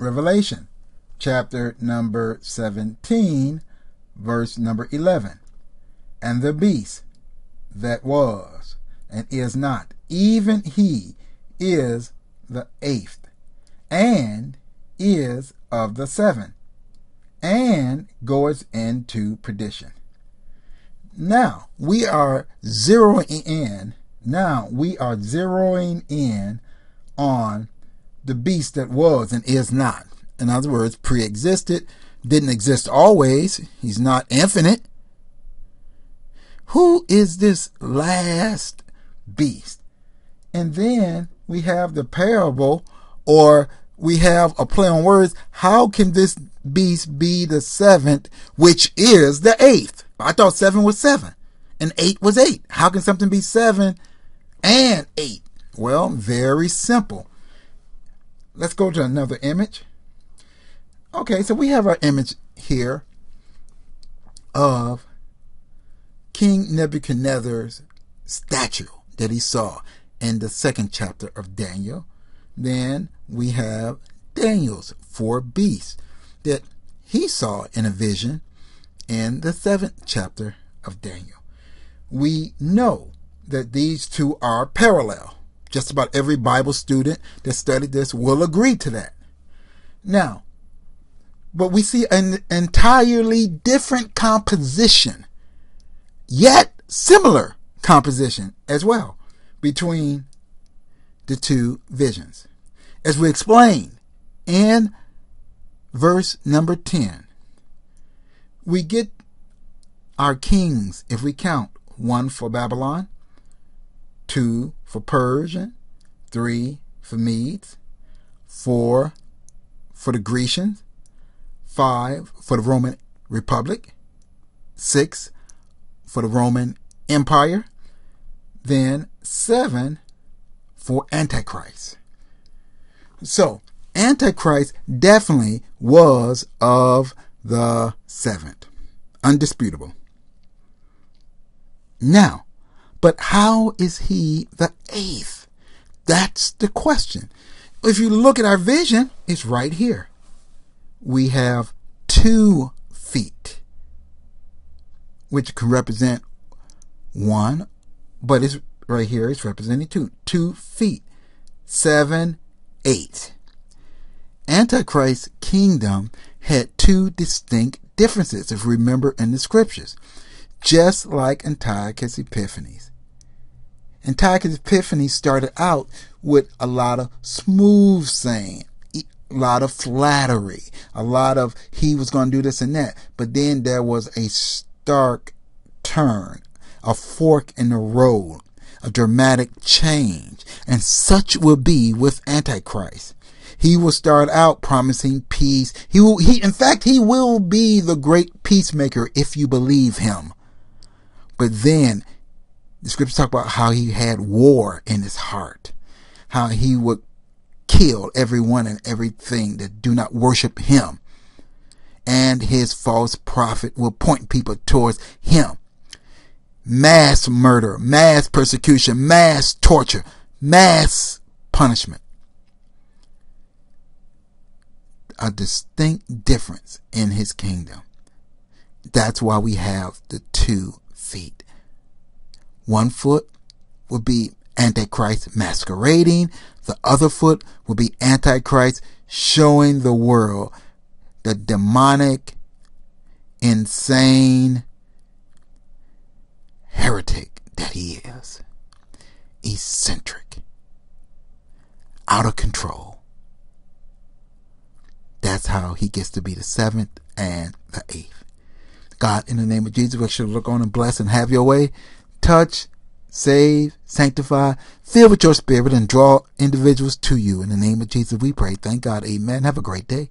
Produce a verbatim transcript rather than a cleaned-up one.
Revelation, chapter number seventeen, verse number eleven. And the beast that was and is not, even he is the eighth, and is of the seven, and goeth into perdition. Now we are zeroing in. Now we are zeroing in on the beast that was and is not. In other words, pre-existed, didn't exist always. He's not infinite. Who is this last beast? And then we have the parable, or we have a play on words. How can this beast be the seventh, which is the eighth? I thought seven was seven and eight was eight. How can something be seven and eight? Well, very simple. Let's go to another image. Okay, so we have our image here of King Nebuchadnezzar's statue that he saw in the second chapter of Daniel. Then we have Daniel's four beasts that he saw in a vision in the seventh chapter of Daniel. We know that these two are parallel. Just about every Bible student that studied this will agree to that. Now, but we see an entirely different composition, yet similar composition as well, between the two visions. As we explained in verse number ten, we get our kings, if we count, one for Babylon, two for Persian, three for Medes, four for the Grecians, five for the Roman Republic, six for the Roman Empire, then seven for Antichrist. So Antichrist definitely was of the seventh, undisputable. Now, but how is he the eighth? That's the question. If you look at our vision, it's right here. We have two feet, which can represent one, but it's right here, it's representing two. Two feet, seven, eight. Antichrist's kingdom had two distinct differences, if you remember in the scriptures, just like Antiochus Epiphanes. Antiochus Epiphanes started out with a lot of smooth saying, a lot of flattery, a lot of he was going to do this and that. But then there was a stark turn, a fork in the road, a dramatic change. And such will be with Antichrist. He will start out promising peace. He will, he, in fact, he will be the great peacemaker if you believe him. But then the scriptures talk about how he had war in his heart, how he would kill everyone and everything that do not worship him, and his false prophet will point people towards him. Mass murder, mass persecution, mass torture, mass punishment. A distinct difference in his kingdom. That's why we have the two feet. One foot will be Antichrist masquerading. The other foot will be Antichrist showing the world the demonic, insane heretic that he is. Eccentric. Out of control. That's how he gets to be the seventh and the eighth. God, in the name of Jesus, we should look on and bless and have your way. Touch, save, sanctify, fill with your spirit, and draw individuals to you. In the name of Jesus, we pray. Thank God. Amen. Have a great day.